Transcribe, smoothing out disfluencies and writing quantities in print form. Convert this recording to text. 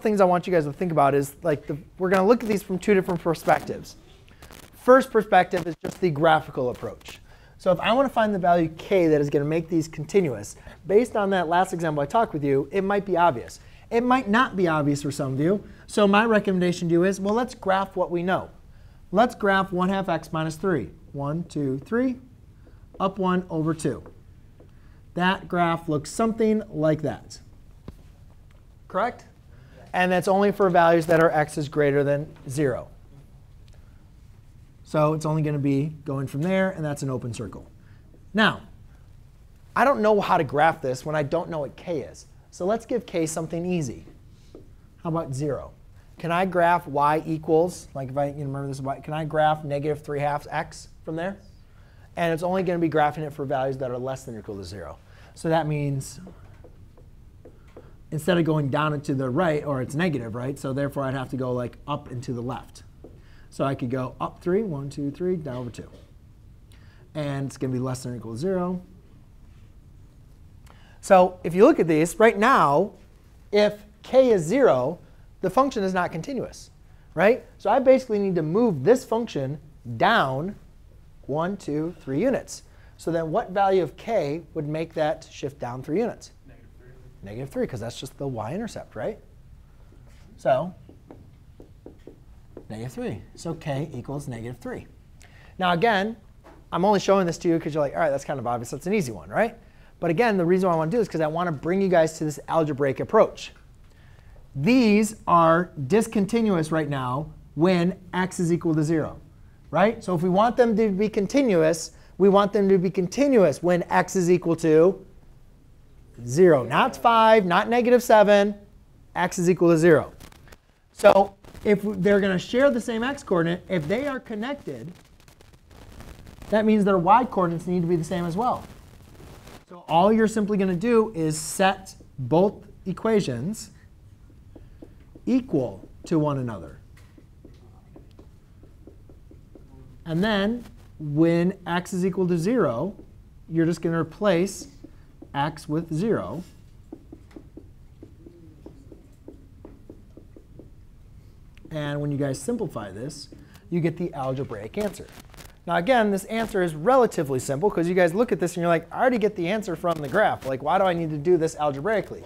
things I want you guys to think about is like we're going to look at these from two different perspectives. First perspective is just the graphical approach. So if I want to find the value k that is going to make these continuous, based on that last example I talked with you, it might be obvious. It might not be obvious for some of you. So my recommendation to you is, well, let's graph what we know. Let's graph 1/2 x minus 3. 1, 2, 3, up 1 over 2. That graph looks something like that. Correct? And that's only for values that are x is greater than 0. So it's only going to be going from there, and that's an open circle. Now, I don't know how to graph this when I don't know what k is. So let's give k something easy. How about 0? Can I graph y equals, like if I remember this, can I graph negative 3/2 x from there? And it's only going to be graphing it for values that are less than or equal to 0. So that means instead of going down and to the right, or it's negative, right? So therefore, I'd have to go like up and to the left. So I could go up 3, 1, 2, 3, down over 2. And it's going to be less than or equal to 0. So if you look at these, right now, if k is 0, the function is not continuous, right? So I basically need to move this function down 1, 2, 3 units. So then what value of k would make that shift down 3 units? Negative 3. Negative 3, because that's just the y-intercept, right? So negative 3. So k equals negative 3. Now again, I'm only showing this to you because you're like, all right, that's kind of obvious. That's an easy one, right? But again, the reason why I want to do this is because I want to bring you guys to this algebraic approach. These are discontinuous right now when x is equal to 0, right? So if we want them to be continuous, we want them to be continuous when x is equal to 0. Not 5, not negative 7. X is equal to 0. So if they're going to share the same x coordinate, if they are connected, that means their y coordinates need to be the same as well. So all you're simply going to do is set both equations equal to one another. And then when x is equal to 0, you're just going to replace x with 0. And when you guys simplify this, you get the algebraic answer. Now again, this answer is relatively simple, because you guys look at this and you're like, I already get the answer from the graph. Like, why do I need to do this algebraically?